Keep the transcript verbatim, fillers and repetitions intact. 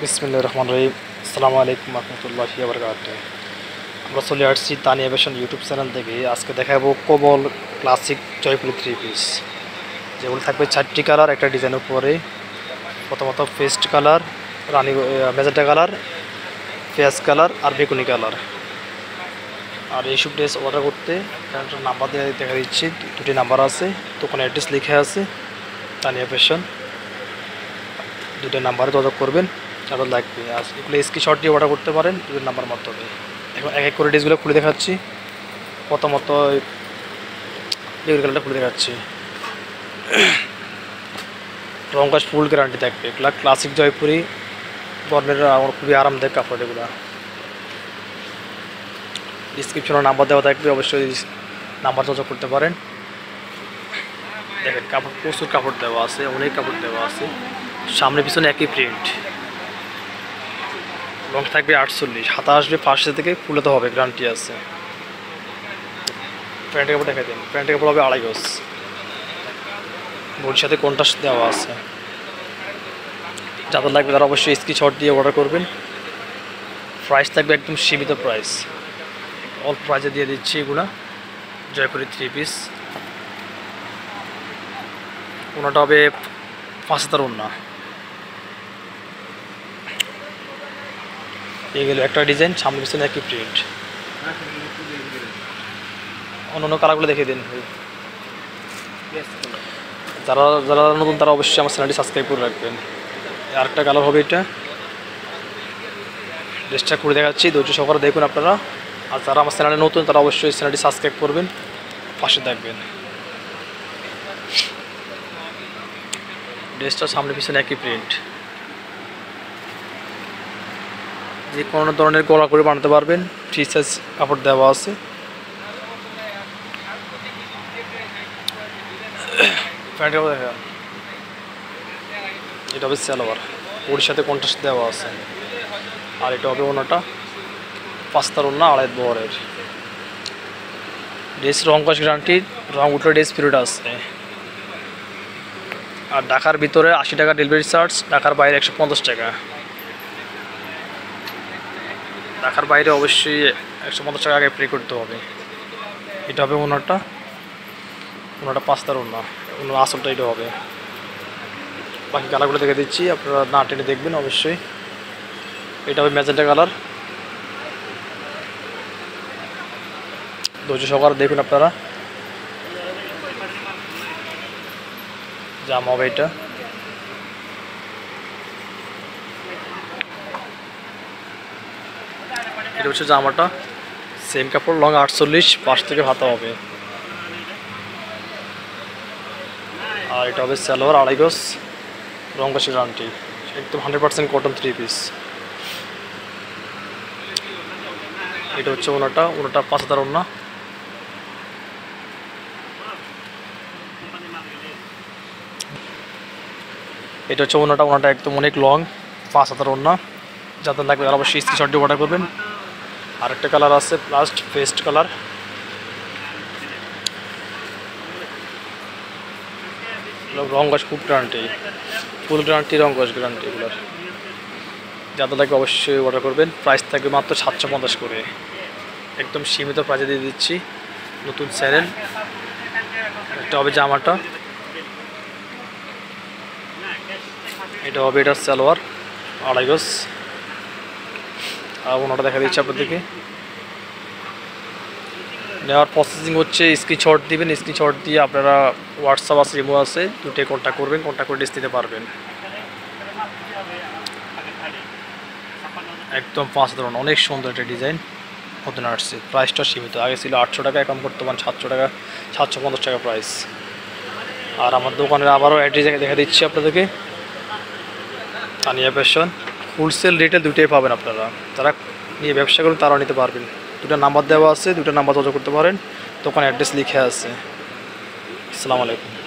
Bismillahirrahmanirrahim. Assalamu alaikum warahmatullahi wabarakatuh. আমরা চলে আসছি তানিয়া ফ্যাশন ইউটিউব চ্যানেল থেকে। আজকে দেখাবো কোবল ক্লাসিক জয়পুরি থ্রি পিস, যেগুলো থাকবে চারটি কালার একটা ডিজাইন উপরে। প্রথমত পেস্ট কালার, রানী মেজেন্টা কালার, পেঁয়াজ কালার আর বেগুনি কালার। আর এইসব ড্রেস অর্ডার করতে একটা নাম্বার দিয়ে দেখা দিচ্ছি, দুটি নাম্বার আছে। তো কোনো অ্যাড্রেস লিখে আছে তানিয়া ফ্যাশন, দুটো নাম্বারে যোগাযোগ করবেন। আরও লাগবে আর এগুলো স্ক্রিনশট দিয়ে অর্ডার করতে পারেন দুটো নাম্বার মাধ্যমে। এখন এক এক করে ড্রেসগুলো খুলে দেখাচ্ছি। প্রথমত বেগুনি কালারটা খুলে দেখাচ্ছি, রঙকাজ ফুল গ্যারান্টি থাকবে। এগুলো ক্লাসিক জয়পুরি, গরমের আমার খুবই আরামদায়ক কাপড়। এগুলো ডিসক্রিপশনে নাম্বার দেওয়া থাকবে, অবশ্যই নাম্বার যোগাযোগ করতে পারেন। দেখেন কাপড় প্রচুর কাপড় দেওয়া আছে, অনেক কাপড় দেওয়া আছে, সামনে পিছনে একই প্রিন্ট। লং থাকবে আটচল্লিশ, হাতা আসবে পাঁচশো থেকে ফুলাতে হবে, গ্যারান্টি আছে। প্যান্টের কাপড় দেখা দেন, প্যান্টের কাপড় হবে আড়াই গজ, বড়ির সাথে কন্ট্রাস্ট দেওয়া আছে। যাদের লাগবে তারা অবশ্যই স্ক্রিনশট দিয়ে অর্ডার করবেন। প্রাইস থাকবে একদম সীমিত প্রাইস, অল্প প্রাইসে দিয়ে দিচ্ছি। এগুলো জয়পুরি থ্রি পিস, ওনাটা হবে পাঁচ হাজার ওনা। এগুলো একটা ডিজাইন, সামনে পিছনে একই প্রিন্ট। অন্য অন্য কালারগুলো দেখে দিন। যারা যারা নতুন তারা অবশ্যই আমার চ্যানেলটি সাবস্ক্রাইব করে রাখবেন। আর একটা কালার হবে এটা, ড্রেসটা খুলে দেখাচ্ছি, ধৈর্য সহকারে দেখুন আপনারা। আর যারা আমার চ্যানেলে নতুন তারা অবশ্যই চ্যানেলটি সাবস্ক্রাইব করবেন, পাশে থাকবেন। ড্রেসটা সামনে পিছনে একই প্রিন্ট, যে কোনো ধরনের গলা করে বানাতে পারবেন, ফ্রি সাইজ কাপড় দেওয়া আছে। এটা হবে সালোয়ার, ওর সাথে কন্ট্রাস্ট দেওয়া আছে। আর এটা হবে ওনাটা পাঁচটার ওনা, আড়াই বরের। ড্রেস রং কস গ্যারান্টি, রং উঠলে ড্রেস পিরিয়ড আছে। আর ঢাকার ভিতরে আশি টাকা ডেলিভারি চার্জ, ঢাকার বাইরে একশো পঞ্চাশ টাকা। ঢাকার বাইরে অবশ্যই একশো পঞ্চাশ টাকা আগে পে করতে হবে। এটা হবে ওনারটা, ওনারটা পাঁচটার ওনা, ওনার আসলটা এটা হবে। বাকি কালারগুলো দেখে দিচ্ছি, আপনারা না টেনে দেখবেন অবশ্যই। এটা হবে ম্যাজেন্টা কালার, ধৈর্য সহকারে দেখুন আপনারা। জাম হবে এটা, এটা হচ্ছে জামাটা, সেম কাপড়, লং আটচল্লিশ, পাশ থেকে হাতা হবে। আর এটা হবে সালোয়ার, আড়াই গজ, রং কাশি গ্যারান্টি, একদম hundred percent cotton three piece. এটা হচ্ছে ওনাটা, ওনাটা পাঁচ হাজার ওনা। এটা হচ্ছে ওনাটা, ওনাটা একদম অনেক লং, পাঁচ হাজার ওনা। যাদের লাগবে তারা অবশ্যই স্ক্রিনশট দিয়ে অর্ডার করবেন। আরেকটা কালার আছে লাস্ট, পেস্ট কালার, রং গাছ খুব গ্যারান্টি, ফুল গ্যারান্টি, রং গাছ গ্যারান্টি। এগুলোর যাদের লাগবে অবশ্যই অর্ডার করবেন। প্রাইস থাকবে মাত্র সাতশো পঞ্চাশ করে, একদম সীমিত প্রাইসে দিয়ে দিচ্ছি। নতুন চ্যানেল। এটা হবে জামাটা, এটা হবে এটা সালোয়ার, আড়াই গজ। আর ওনাটা দেখা দিচ্ছে আপনাদেরকে। নেওয়ার প্রসেসিং হচ্ছে, স্ক্রিনশট দিবেন, স্ক্রিনশট দিয়ে আপনারা হোয়াটসঅ্যাপ আছে, ইমো আছে, দুটোই কন্ট্যাক্ট করবেন, কন্ট্যাক্ট করে ড্রেস দিতে পারবেন। একদম পাঁচ ধরন, অনেক সুন্দর একটা ডিজাইন নতুন আসছে। প্রাইসটা সীমিত, আগে ছিল আটশো টাকা, এখন বর্তমান সাতশো টাকা, সাতশো পঞ্চাশ টাকা প্রাইস। আর আমার দোকানের আবারও অ্যাড্রেস দেখা দিচ্ছি আপনাদেরকে, তানিয়া ফ্যাশন। হোলসেল রেটে দুটোই পাবেন আপনারা, যারা নিয়ে ব্যবসা করুন তারাও নিতে পারবেন। দুটো নাম্বার দেওয়া আছে, দুটো নাম্বার যোগাযোগ করতে পারেন, তখন অ্যাড্রেস লিখে আছে। আসসালামু আলাইকুম।